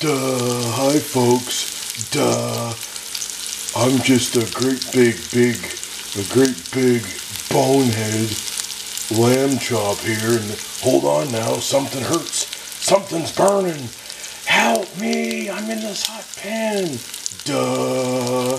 Duh, hi folks, duh, I'm just a great big bonehead lamb chop here, and hold on now, something hurts, something's burning, help me, I'm in this hot pan, duh.